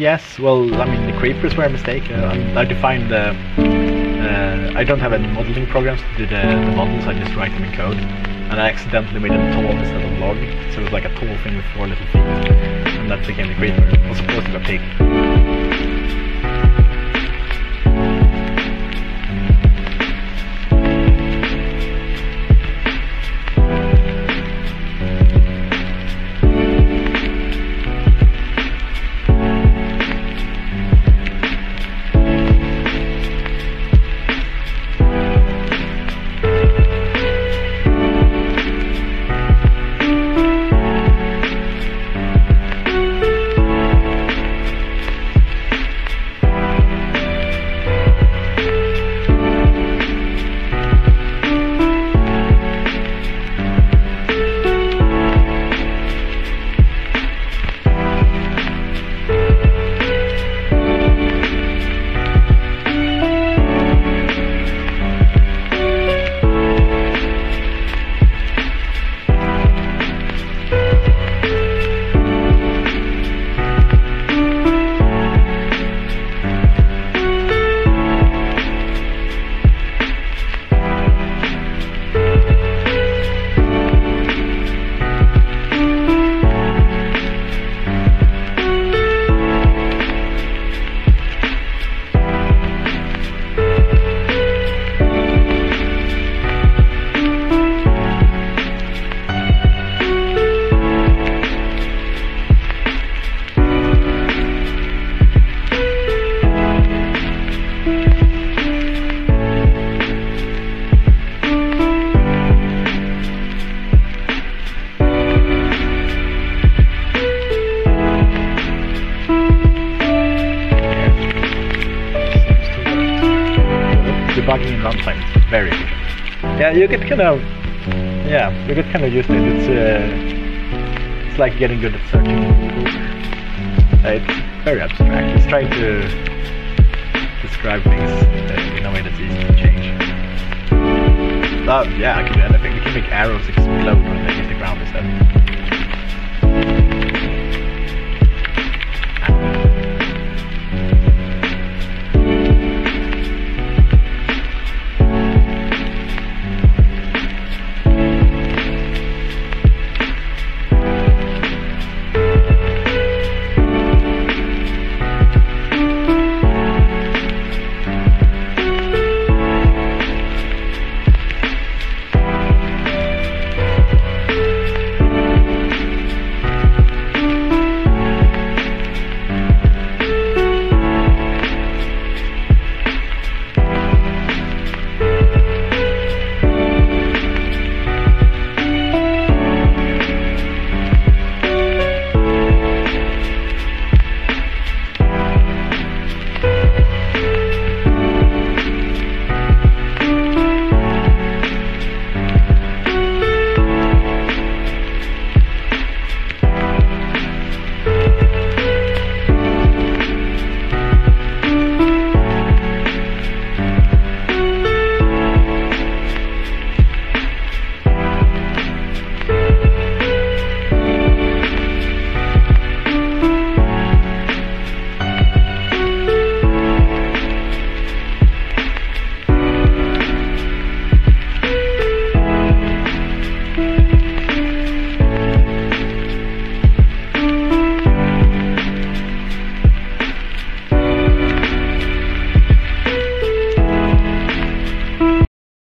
Yes, well, I mean, the creepers were a mistake. I defined the... I don't have any modeling programs to do the models, I just write them in code. And I accidentally made them tall instead of log, so it was like a tall thing with four little feet. And that became the creeper. It was supposed to be a pig. You get kind of used to it. It's like getting good at searching. It's very abstract. It's trying to describe things in a way that's easy to change. Oh yeah, I can do anything. We can make arrows explode when they hit the ground instead.